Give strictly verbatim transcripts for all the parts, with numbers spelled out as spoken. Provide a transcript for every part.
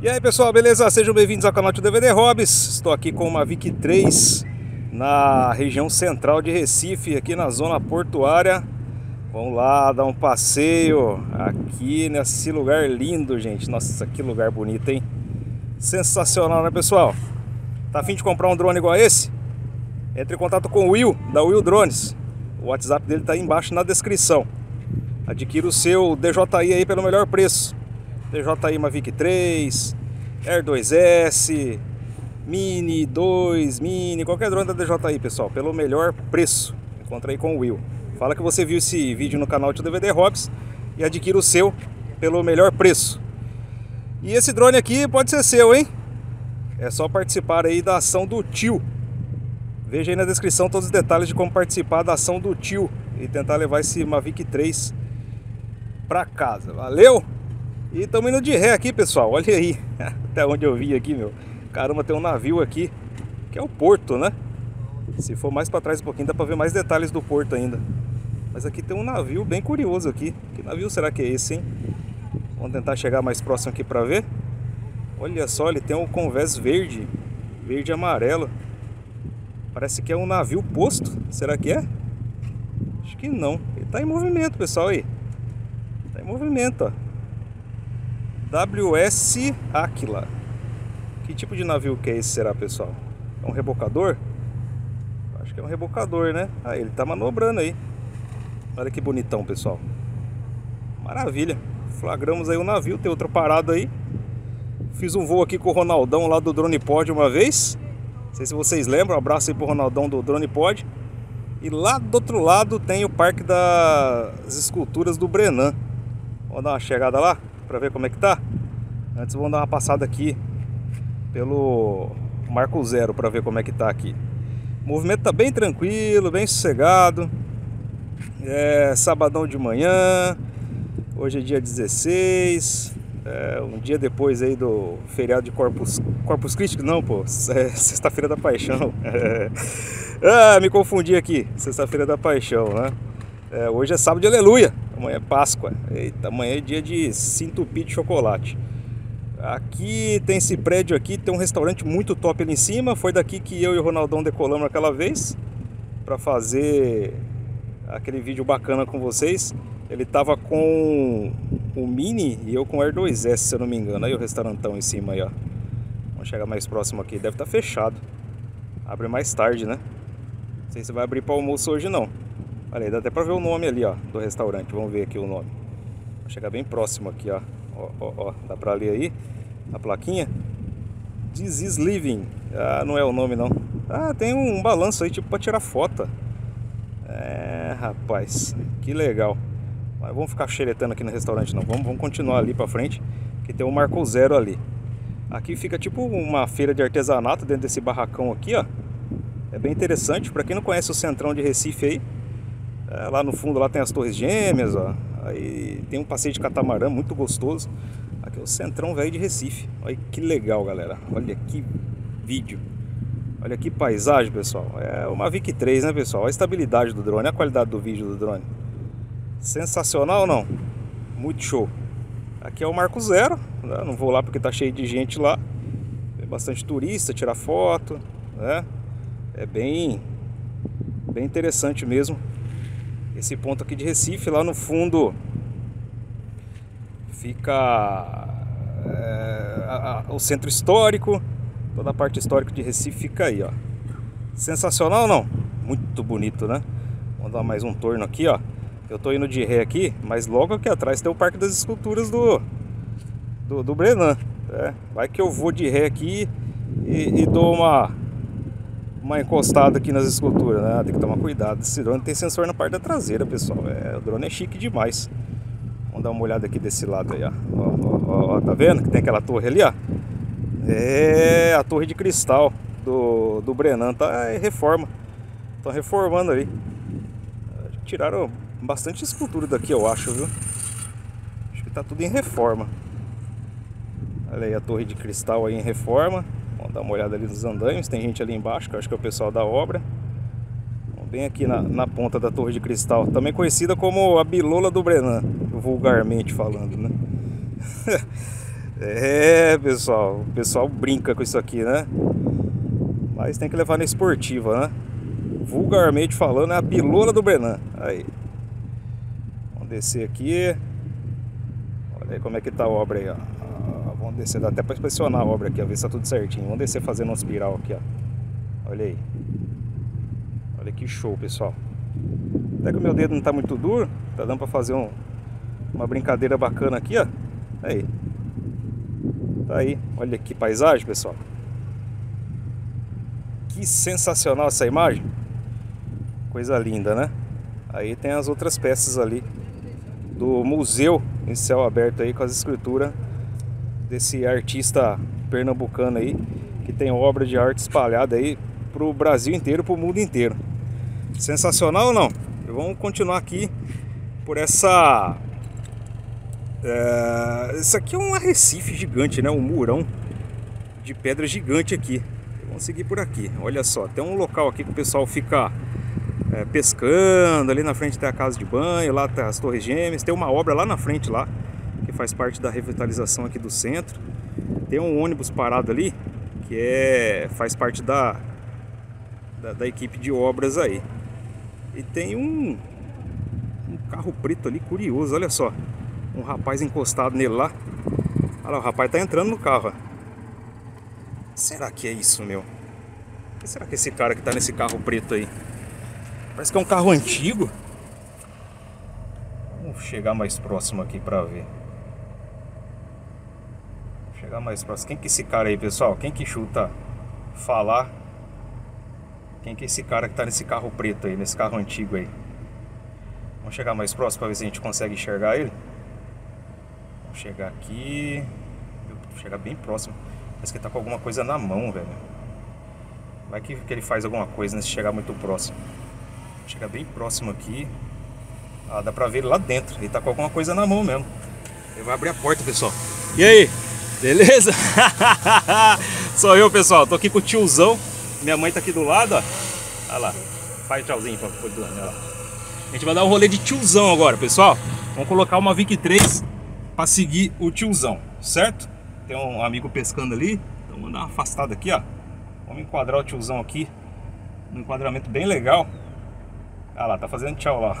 E aí pessoal, beleza? Sejam bem-vindos ao canal Tio D V D Hobbies. Estou aqui com uma Mavic três na região central de Recife, aqui na zona portuária. Vamos lá dar um passeio aqui nesse lugar lindo, gente. Nossa, que lugar bonito, hein? Sensacional, né pessoal? Tá a fim de comprar um drone igual a esse? Entre em contato com o Will, da Will Drones. O WhatsApp dele tá aí embaixo na descrição. Adquira o seu D J I aí pelo melhor preço. D J I Mavic três, Air dois S, Mini dois, Mini, qualquer drone da D J I, pessoal, pelo melhor preço. Encontra aí com o Will. Fala que você viu esse vídeo no canal Tio D V D Hobbies e adquira o seu pelo melhor preço. E esse drone aqui pode ser seu, hein? É só participar aí da ação do tio. Veja aí na descrição todos os detalhes de como participar da ação do tio e tentar levar esse Mavic três pra casa. Valeu? E estamos indo de ré aqui, pessoal. Olha aí até onde eu vim aqui, meu. Caramba, tem um navio aqui, que é o porto, né? Se for mais para trás um pouquinho, dá para ver mais detalhes do porto ainda. Mas aqui tem um navio bem curioso aqui. Que navio será que é esse, hein? Vamos tentar chegar mais próximo aqui para ver. Olha só, ele tem um convés verde, verde e amarelo. Parece que é um navio posto. Será que é? Acho que não. Ele tá em movimento, pessoal, aí. Tá em movimento, ó. W S. Aquila. Que tipo de navio que é esse, será, pessoal? É um rebocador? Acho que é um rebocador, né? Ah, ele tá manobrando aí. Olha que bonitão, pessoal. Maravilha. Flagramos aí o navio, tem outro parado aí. Fiz um voo aqui com o Ronaldão lá do DronePod uma vez. Não sei se vocês lembram, um abraço aí pro Ronaldão do DronePod. E lá do outro lado tem o Parque das Esculturas do Brenan. Vamos dar uma chegada lá pra ver como é que tá. Antes vamos dar uma passada aqui pelo Marco Zero pra ver como é que tá aqui. O movimento tá bem tranquilo, bem sossegado. É sabadão de manhã. Hoje é dia dezesseis. É, um dia depois aí do feriado de Corpus, Corpus Christi, não, pô, é Sexta-feira da Paixão. É. Ah, me confundi aqui, Sexta-feira da Paixão, né? É, hoje é Sábado de Aleluia, amanhã é Páscoa, eita, amanhã é dia de se entupir de chocolate. Aqui tem esse prédio aqui, tem um restaurante muito top ali em cima, foi daqui que eu e o Ronaldão decolamos aquela vez, para fazer aquele vídeo bacana com vocês. Ele tava com o Mini e eu com o Air dois S, se eu não me engano. Aí o restaurantão em cima aí, ó. Vamos chegar mais próximo aqui. Deve estar fechado. Abre mais tarde, né? Não sei se vai abrir para almoço hoje, não. Olha aí, dá até para ver o nome ali, ó, do restaurante. Vamos ver aqui o nome. Vou chegar bem próximo aqui, ó. Ó, ó, ó. Dá para ler aí a plaquinha? This is living. Ah, não é o nome, não. Ah, tem um balanço aí, tipo, para tirar foto. É, rapaz. Que legal. Mas vamos ficar xeretando aqui no restaurante não, vamos, vamos continuar ali pra frente, que tem um Marco Zero ali. Aqui fica tipo uma feira de artesanato dentro desse barracão aqui, ó. É bem interessante, pra quem não conhece o centrão de Recife aí, é, lá no fundo lá tem as Torres Gêmeas, ó. Aí tem um passeio de catamarã muito gostoso. Aqui é o centrão velho de Recife. Olha que legal, galera, olha que vídeo. Olha que paisagem, pessoal. É uma Mavic três, né, pessoal? Olha a estabilidade do drone, olha a qualidade do vídeo do drone. Sensacional ou não? Muito show. Aqui é o Marco Zero, né? Não vou lá porque tá cheio de gente lá. Tem bastante turista, tirar foto, né? É bem, bem interessante mesmo. Esse ponto aqui de Recife, lá no fundo fica é, a, a, o centro histórico. Toda a parte histórica de Recife fica aí, ó. Sensacional ou não? Muito bonito, né? Vamos dar mais um torno aqui, ó. Eu tô indo de ré aqui, mas logo aqui atrás tem o Parque das Esculturas do, do, do Brenan. É, vai que eu vou de ré aqui e, e dou uma, uma encostada aqui nas esculturas, né? Tem que tomar cuidado, esse drone tem sensor na parte da traseira, pessoal. É, o drone é chique demais. Vamos dar uma olhada aqui desse lado aí, ó. Ó, ó, ó, tá vendo que tem aquela torre ali, ó? É a torre de cristal do, do Brenan, tá? É reforma. Estão reformando ali. Tiraram bastante escultura daqui, eu acho, viu? Acho que tá tudo em reforma. Olha aí a torre de cristal aí em reforma. Vamos dar uma olhada ali nos andaimes. Tem gente ali embaixo, que eu acho que é o pessoal da obra. Vamos bem aqui na, na ponta da torre de cristal. Também conhecida como a bilola do Brenan, vulgarmente falando, né? É, pessoal, o pessoal brinca com isso aqui, né? Mas tem que levar na esportiva, né? Vulgarmente falando, é a pilola do Brenan. Aí. Vamos descer aqui. Olha aí como é que tá a obra aí, ó. Vamos descer, dá até pra inspecionar a obra aqui, ó, ver se tá tudo certinho. Vamos descer fazendo um espiral aqui, ó. Olha aí. Olha que show, pessoal. Até que o meu dedo não tá muito duro. Tá dando pra fazer um, uma brincadeira bacana aqui, ó. Aí. Tá aí. Olha que paisagem, pessoal. Que sensacional essa imagem. Coisa linda, né? Aí tem as outras peças ali do museu em céu aberto aí, com as escrituras desse artista pernambucano aí, que tem obra de arte espalhada aí pro Brasil inteiro, pro mundo inteiro. Sensacional ou não? Vamos continuar aqui por essa... É... Isso aqui é um arrecife gigante, né? Um murão de pedra gigante aqui. Vamos seguir por aqui. Olha só, tem um local aqui que o pessoal fica é, pescando. Ali na frente tem a casa de banho, lá tem as torres gêmeas. Tem uma obra lá na frente lá, que faz parte da revitalização aqui do centro. Tem um ônibus parado ali, que é, faz parte da, da, da equipe de obras aí. E tem um, um carro preto ali, curioso, olha só. Um rapaz encostado nele lá. Olha lá, o rapaz tá entrando no carro, ó. Será que é isso, meu? O que será que é esse cara que tá nesse carro preto aí? Parece que é um carro antigo. Vamos chegar mais próximo aqui pra ver. Vamos chegar mais próximo. Quem que é esse cara aí, pessoal? Quem que chuta falar? Quem que é esse cara que tá nesse carro preto aí, nesse carro antigo aí? Vamos chegar mais próximo pra ver se a gente consegue enxergar ele. Vamos chegar aqui. Vou chegar bem próximo. Parece que ele tá com alguma coisa na mão, velho. Vai que, que ele faz alguma coisa, né? Se chegar muito próximo. Chega bem próximo aqui. Ah, dá pra ver ele lá dentro. Ele tá com alguma coisa na mão mesmo. Ele vai abrir a porta, pessoal. E aí? Beleza? Sou eu, pessoal. Tô aqui com o tiozão. Minha mãe tá aqui do lado, ó. Olha lá. Faz tchauzinho pra pôr do lado, né? A gente vai dar um rolê de tiozão agora, pessoal. Vamos colocar uma Mavic três pra seguir o tiozão, certo? Tem um amigo pescando ali, então vamos dar uma afastada aqui, ó. Vamos enquadrar o tiozão aqui, um enquadramento bem legal. Ah lá, tá fazendo tchau lá.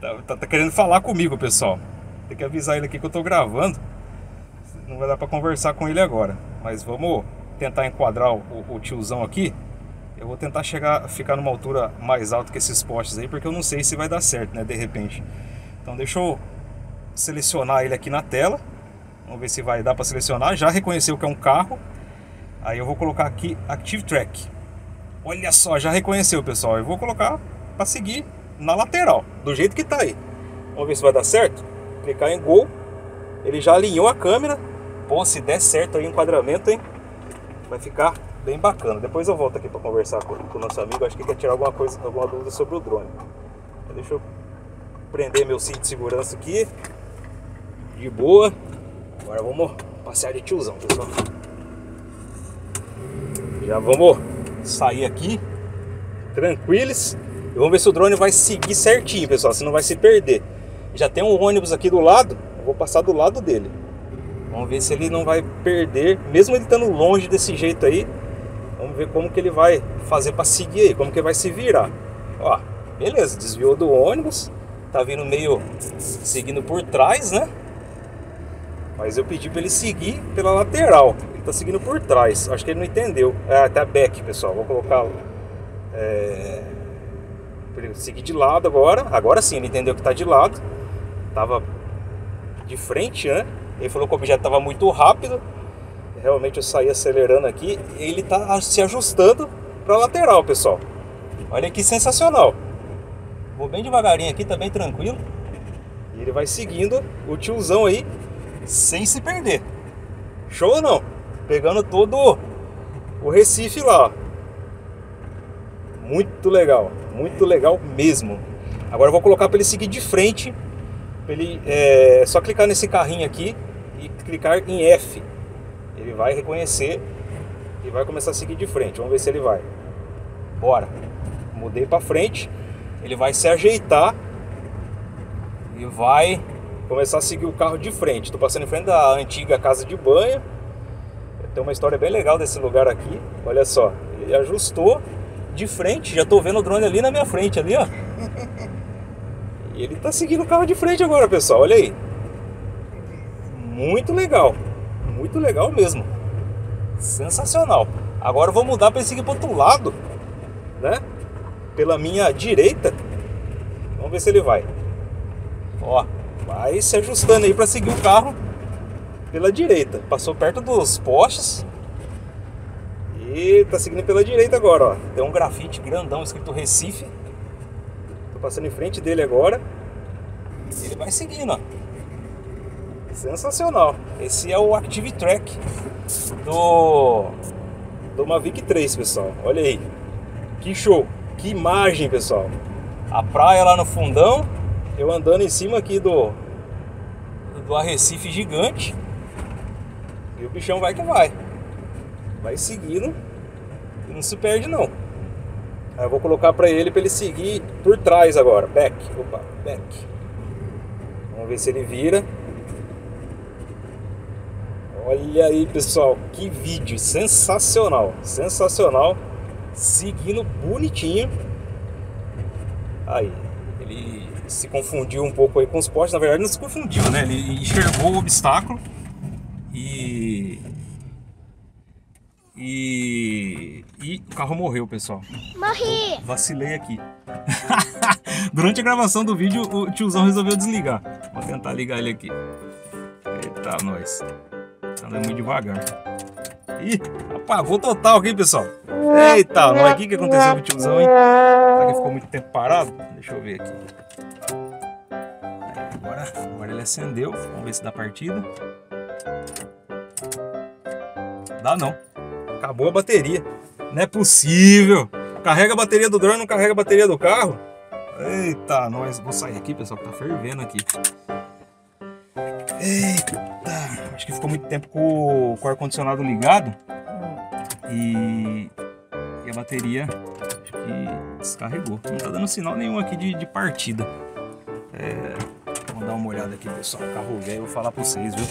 tá, tá, tá querendo falar comigo, pessoal. Tem que avisar ele aqui que eu tô gravando. Não vai dar pra conversar com ele agora, mas vamos tentar enquadrar o, o, o tiozão aqui. Eu vou tentar chegar, ficar numa altura mais alta que esses postes aí, porque eu não sei se vai dar certo, né, de repente. Então deixa eu selecionar ele aqui na tela. Vamos ver se vai dar para selecionar. Já reconheceu que é um carro. Aí eu vou colocar aqui Active Track. Olha só, já reconheceu, pessoal. Eu vou colocar para seguir na lateral, do jeito que tá aí. Vamos ver se vai dar certo. Clicar em Go. Ele já alinhou a câmera. Bom, se der certo aí o enquadramento, hein? Vai ficar bem bacana. Depois eu volto aqui para conversar com, com o nosso amigo. Acho que quer tirar alguma coisa, alguma dúvida sobre o drone. Então, deixa eu prender meu cinto de segurança aqui. De boa. Agora vamos passear de tiozão, pessoal. Já vamos sair aqui, tranquilos. E vamos ver se o drone vai seguir certinho, pessoal, se não vai se perder. Já tem um ônibus aqui do lado, eu vou passar do lado dele. Vamos ver se ele não vai perder, mesmo ele estando longe desse jeito aí. Vamos ver como que ele vai fazer para seguir aí, como que ele vai se virar. Ó, beleza, desviou do ônibus. Tá vindo meio seguindo por trás, né? Mas eu pedi para ele seguir pela lateral. Ele tá seguindo por trás. Acho que ele não entendeu. Ah, tá back, pessoal. Vou colocar... É... Seguir de lado agora. Agora sim, ele entendeu que tá de lado. Tava de frente, né? Ele falou que o objeto tava muito rápido. Realmente eu saí acelerando aqui. Ele tá se ajustando para lateral, pessoal. Olha que sensacional. Vou bem devagarinho aqui, tá bem tranquilo. E ele vai seguindo o tiozão aí, sem se perder. Show ou não? Pegando todo o Recife lá. Muito legal. Muito legal mesmo. Agora eu vou colocar para ele seguir de frente. Pra ele, é só clicar nesse carrinho aqui e clicar em F. Ele vai reconhecer e vai começar a seguir de frente. Vamos ver se ele vai. Bora. Mudei para frente. Ele vai se ajeitar e vai começar a seguir o carro de frente. Estou passando em frente da antiga casa de banho. Tem uma história bem legal desse lugar aqui. Olha só, ele ajustou de frente. Já estou vendo o drone ali na minha frente, ali, ó. E ele está seguindo o carro de frente agora, pessoal. Olha aí. Muito legal. Muito legal mesmo. Sensacional. Agora eu vou mudar para ele seguir para o outro lado, né? Pela minha direita. Vamos ver se ele vai. Ó, vai se ajustando aí para seguir o carro pela direita. Passou perto dos postes e tá seguindo pela direita agora, ó. Tem um grafite grandão escrito Recife. Tô passando em frente dele agora. E ele vai seguindo, ó. Sensacional. Esse é o Active Track do do Mavic três, pessoal. Olha aí. Que show, que imagem, pessoal. A praia lá no fundão, eu andando em cima aqui do do arrecife gigante. E o bichão vai que vai. Vai seguindo e não se perde, não. Aí eu vou colocar pra ele, pra ele seguir por trás agora. Back, opa, back. Vamos ver se ele vira. Olha aí, pessoal, que vídeo sensacional. Sensacional. Seguindo bonitinho. Aí, ele se confundiu um pouco aí com os postes. Na verdade, não se confundiu, né? Ele enxergou o obstáculo e... E... E o carro morreu, pessoal. Morri! Eu vacilei aqui. Durante a gravação do vídeo, o tiozão resolveu desligar. Vou tentar ligar ele aqui. Eita, nós. Tá andando muito devagar. Ih, apagou total aqui, pessoal. Eita, nós. O que que aconteceu com o tiozão, hein? Será que ficou muito tempo parado? Deixa eu ver aqui. Agora, agora ele acendeu. Vamos ver se dá partida. Dá não. Acabou a bateria. Não é possível. Carrega a bateria do drone, não carrega a bateria do carro. Eita, nós. Vou sair aqui, pessoal, que tá fervendo aqui. Eita. Acho que ficou muito tempo com, com o ar-condicionado ligado. E, e a bateria... Acho que descarregou. Não tá dando sinal nenhum aqui de, de partida. É, vamos dar uma olhada aqui, pessoal. Carro velho, eu vou falar pra vocês, viu?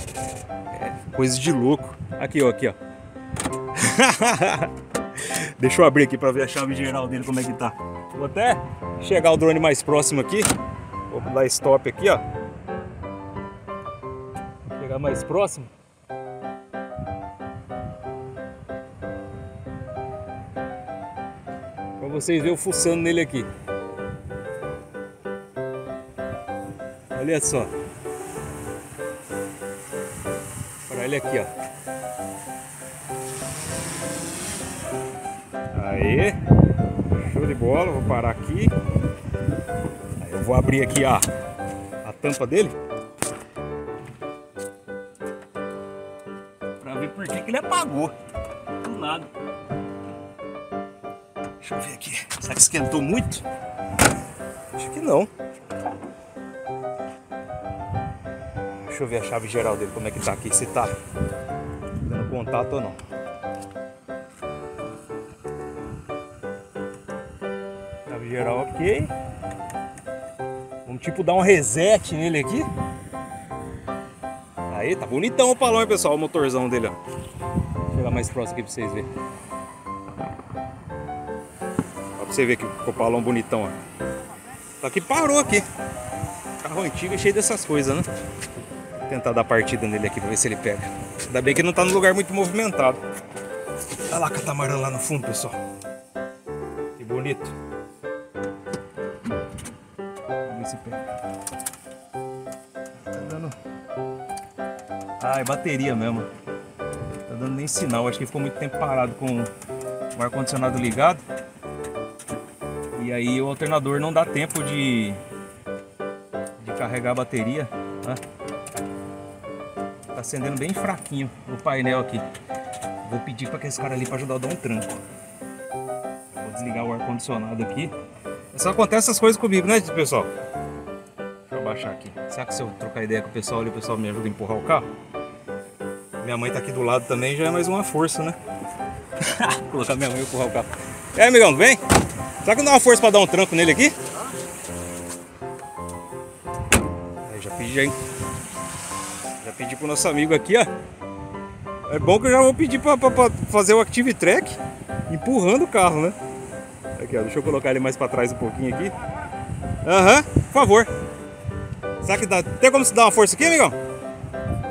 É, coisa de louco. Aqui, ó, aqui, ó. Deixa eu abrir aqui pra ver a chave geral dele, como é que tá. Vou até chegar o drone mais próximo aqui. Vou dar stop aqui, ó. Vou chegar mais próximo. Vocês veem eu fuçando nele aqui. Olha só. Para ele aqui, ó. Aí. Show de bola. Vou parar aqui. Aí eu vou abrir aqui a, a tampa dele. Para ver por que que ele apagou. Do nada. Deixa eu ver aqui. Será que esquentou muito? Acho que não. Deixa eu ver a chave geral dele, como é que tá aqui. Se tá dando contato ou não. Chave geral ok. Vamos tipo dar um reset nele aqui. Aí, tá bonitão o palão, hein, pessoal? O motorzão dele, ó. Vou chegar mais próximo aqui pra vocês verem. Você vê que o palão bonitão, ó. Só que parou aqui. Carro antigo é cheio dessas coisas, né? Vou tentar dar partida nele aqui pra ver se ele pega. Ainda bem que não tá num lugar muito movimentado. Olha lá, catamarã lá no fundo, pessoal. Que bonito. Vamos ver se pega. Tá dando... Ah, é bateria mesmo. Não tá dando nem sinal. Acho que ficou muito tempo parado com o ar-condicionado ligado. E aí o alternador não dá tempo de, de carregar a bateria, né? Tá acendendo bem fraquinho o painel aqui. Vou pedir para que esse cara ali para ajudar a dar um tranco. Vou desligar o ar-condicionado aqui. Só acontece essas coisas comigo, né, pessoal? Deixa eu abaixar aqui. Será que se eu trocar ideia com o pessoal ali, o pessoal me ajuda a empurrar o carro? Minha mãe tá aqui do lado também, já é mais uma força, né? Vou colocar minha mãe e empurrar o carro. É, amigão, vem! Será que não dá uma força pra dar um tranco nele aqui? Aí já pedi, já Pedi pro nosso amigo aqui, ó. É bom que eu já vou pedir pra, pra, pra fazer o Active Track empurrando o carro, né? Aqui, ó, deixa eu colocar ele mais pra trás um pouquinho aqui. Aham, uhum, por favor. Será que dá? Tem como se dar uma força aqui, amigão?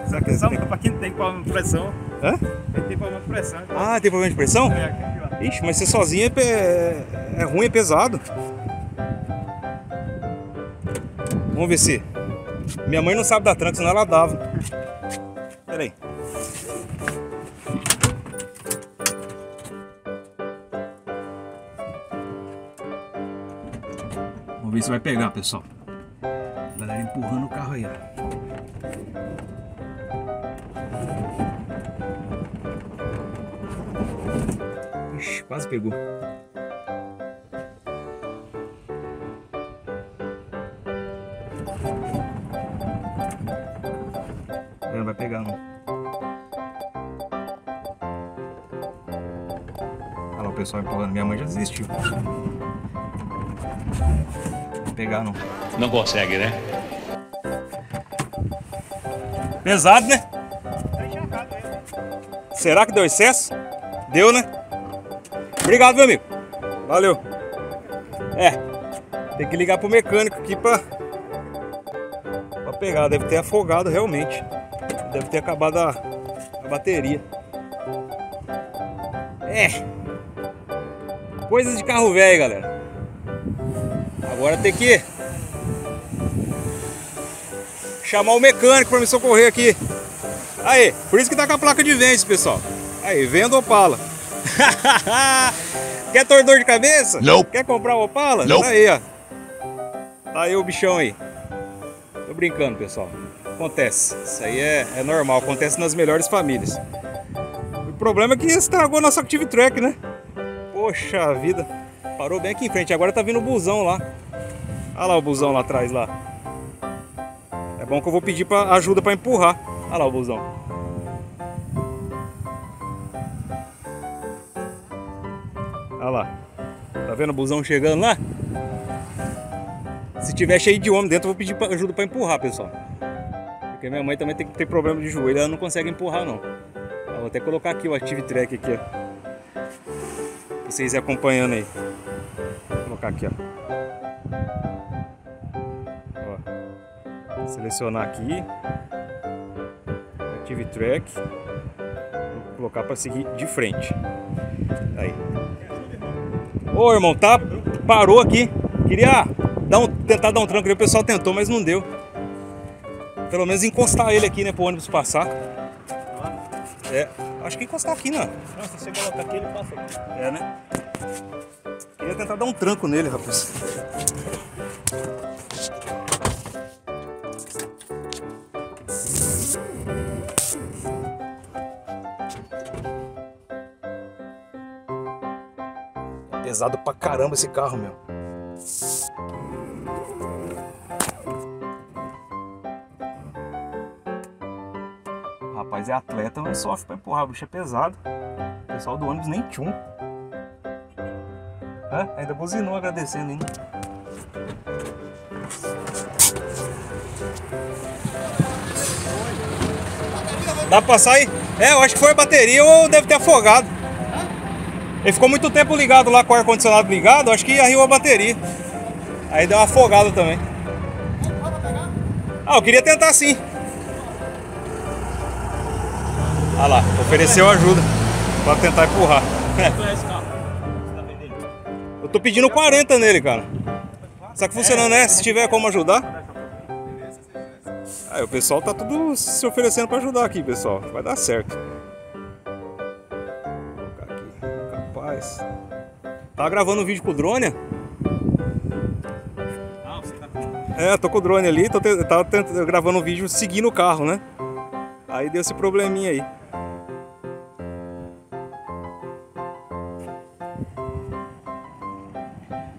Será que só pra quem tem problema de pressão? Hã? Quem tem problema de pressão. Então... Ah, tem problema de pressão? É, aqui, ó. Ixi, mas ser sozinho é, é, é ruim, é pesado. Vamos ver se... Minha mãe não sabe dar tranca, senão ela dava. Pera aí. Vamos ver se vai pegar, pessoal. A galera empurrando o carro aí, ó. Ixi, quase pegou. Não vai pegar, não. Olha lá o pessoal empurrando. Minha mãe já desistiu. Pegar não. Não consegue, né? Pesado, né? Tá encharcado aí, né? Será que deu excesso? Deu, né? Obrigado, meu amigo. Valeu. É, tem que ligar pro mecânico aqui pra, pra pegar. Deve ter afogado realmente. Deve ter acabado a, a bateria. É. Coisas de carro velho, galera. Agora tem que chamar o mecânico para me socorrer aqui. Aí, por isso que tá com a placa de vende, pessoal. Aí, vendo Opala. Quer torcedor de cabeça? Não. Quer comprar o Opala? Não. Tá aí, ó. Tá aí o bichão aí. Tô brincando, pessoal. Acontece. Isso aí é, é normal. Acontece nas melhores famílias. O problema é que estragou nosso Active Track, né? Poxa vida. Parou bem aqui em frente. Agora tá vindo o busão lá. Olha lá o busão lá atrás, lá. É bom que eu vou pedir pra ajuda pra empurrar. Olha lá o busão. Olha lá. Tá vendo o busão chegando lá? Se tiver cheio de homem dentro, eu vou pedir pra ajuda pra empurrar, pessoal. Porque minha mãe também tem que ter problema de joelho. Ela não consegue empurrar, não. Eu vou até colocar aqui o Active Track aqui, ó. Pra vocês ir acompanhando aí. Vou colocar aqui, ó. Selecionar aqui, Active Track, vou colocar para seguir de frente. Aí. Ô irmão, tá, parou aqui. Queria dar um, tentar dar um tranco, o pessoal tentou, mas não deu. Pelo menos encostar ele aqui, né, pro ônibus passar. É, acho que encostar aqui, né? Não, se você colocar aqui, ele passa aqui. É, né? Queria tentar dar um tranco nele, rapaz. Pesado pra caramba esse carro, meu. O rapaz é atleta, mas sofre pra empurrar, o bicho é pesado. O pessoal do ônibus nem tchum. Hã? Ainda buzinou agradecendo, hein? Dá pra passar aí? É, eu acho que foi a bateria ou deve ter afogado. Ele ficou muito tempo ligado lá com o ar-condicionado ligado, acho que arriou a bateria. Aí deu uma afogada também. Ah, eu queria tentar sim. Ah lá, ofereceu ajuda pra tentar empurrar. Eu tô pedindo quarenta nele, cara. Será que funcionando, né? Se tiver como ajudar. Aí o pessoal tá tudo se oferecendo pra ajudar aqui, pessoal. Vai dar certo. Tá gravando um vídeo com o drone? Ah, você tá com o drone? É, tô com o drone ali, tô te... tava tent... gravando um vídeo seguindo o carro, né? Aí deu esse probleminha aí.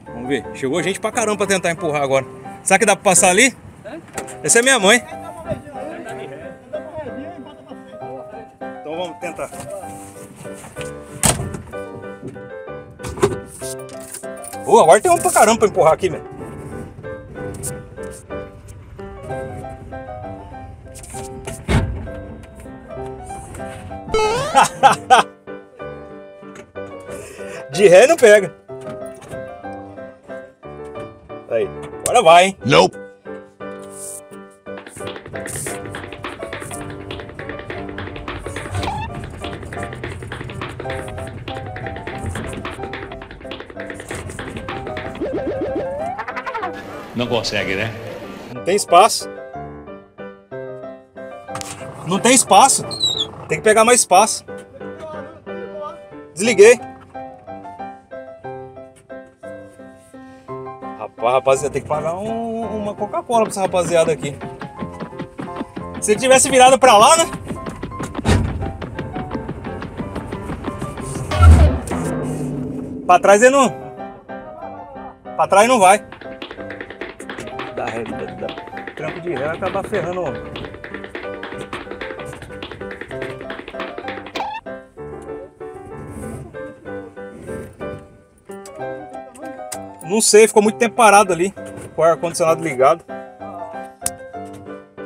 Vamos ver, chegou gente pra caramba pra tentar empurrar agora. Será que dá pra passar ali? Essa é minha mãe. Então vamos tentar. Oh, agora tem um pra caramba pra empurrar aqui, velho. De ré não pega. Aí, agora vai, hein? Nope. Não consegue, né? Não tem espaço. Não tem espaço. Tem que pegar mais espaço. Desliguei. Rapaz, rapaziada, tem que pagar um, uma Coca-Cola pra essa rapaziada aqui. Se ele tivesse virado pra lá, né? Pra trás ele não... Pra trás não vai. Da ré, da, da, trampo de ré vai acabar ferrando. Não sei, ficou muito tempo parado ali com o ar-condicionado ligado.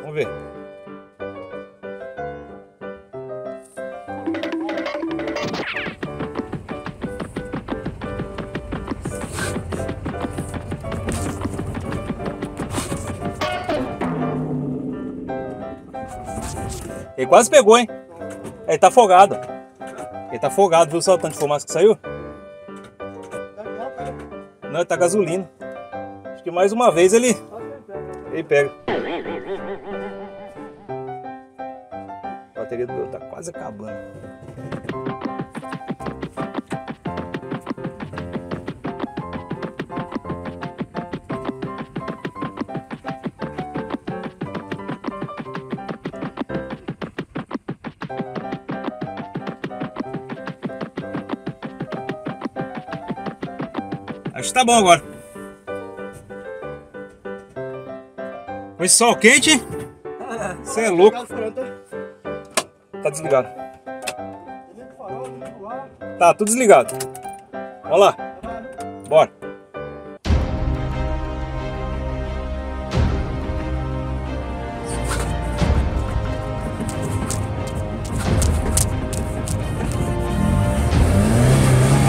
Vamos ver. Ele quase pegou, hein? Ele tá afogado. Ele tá afogado, viu só o tanto de fumaça que saiu? Não, ele tá gasolina. Acho que mais uma vez ele... Ele pega. A bateria do meu tá quase acabando. Tá bom agora. Com esse sol quente, você é louco. Tá desligado. Tá tudo desligado. Vamos lá. Bora.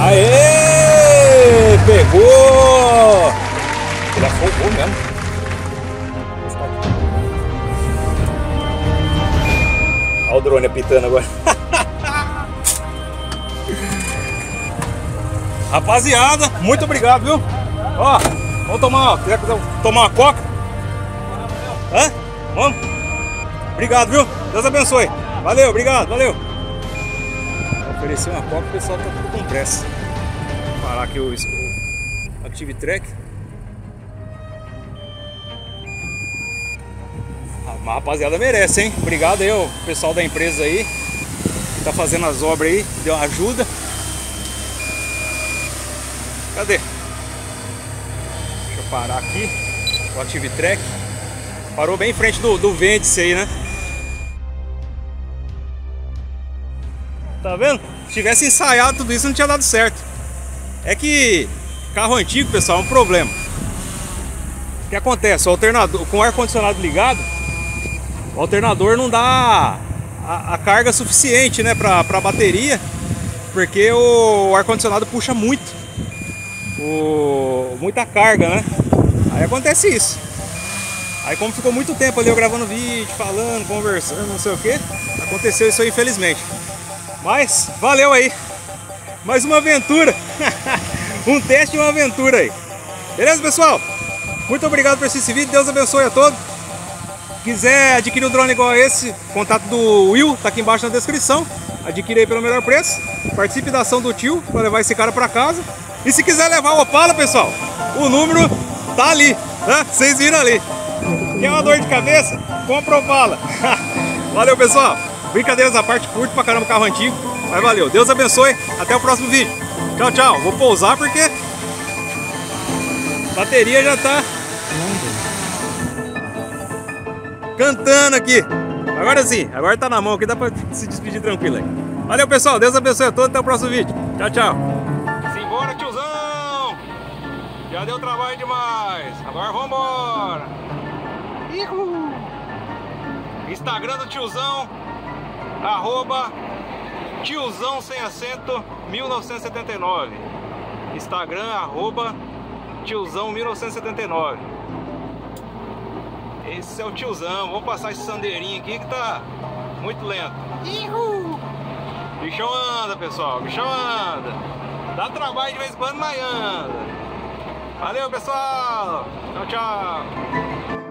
Aê! Pegou! Ele afogou mesmo. Olha o drone apitando agora. Rapaziada, muito obrigado, viu? Ó, vamos tomar, quiser tomar uma coca? Hã? Vamos? Obrigado, viu? Deus abençoe. Valeu, obrigado, valeu. Ofereci uma coca, o pessoal tá tudo com pressa. Vou parar aqui o... Active Track. A rapaziada merece, hein? Obrigado aí ao pessoal da empresa aí que tá fazendo as obras aí, deu uma ajuda. Cadê? Deixa eu parar aqui. O Active Track parou bem em frente do, do Vêndice aí, né? Tá vendo? Se tivesse ensaiado tudo isso não tinha dado certo. É que carro antigo, pessoal, é um problema. O que acontece? O alternador, com o ar-condicionado ligado, o alternador não dá a, a carga suficiente, né, para a bateria, porque o, o ar-condicionado puxa muito, o, muita carga, né? Aí acontece isso. Aí como ficou muito tempo ali eu gravando vídeo, falando, conversando, não sei o que, aconteceu isso aí, infelizmente. Mas valeu aí. Mais uma aventura. Um teste e uma aventura aí. Beleza, pessoal? Muito obrigado por assistir esse vídeo. Deus abençoe a todos. Se quiser adquirir um drone igual esse, contato do Will tá aqui embaixo na descrição. Adquire aí pelo melhor preço. Participe da ação do tio para levar esse cara para casa. E se quiser levar o Opala, pessoal, o número tá ali, né? Vocês viram ali. Quer uma dor de cabeça? Compra o Opala. Valeu, pessoal. Brincadeiras à parte, curto pra caramba o carro antigo. Mas valeu. Deus abençoe. Até o próximo vídeo. Tchau, tchau. Vou pousar porque a bateria já tá cantando aqui. Agora sim, agora tá na mão aqui, dá pra se despedir tranquilo aí. Valeu, pessoal. Deus abençoe a todos. Até o próximo vídeo. Tchau, tchau. Simbora, tiozão. Já deu trabalho demais. Agora vambora. Instagram do tiozão, arroba tiozão sem acento mil novecentos e setenta e nove, Instagram arroba tiozão mil novecentos e setenta e nove. Esse é o tiozão. Vou passar esse sandeirinho aqui que tá muito lento. Ihu! Bichão anda, pessoal, bichão anda. Dá trabalho de vez em quando, mas anda. Valeu, pessoal, tchau, tchau.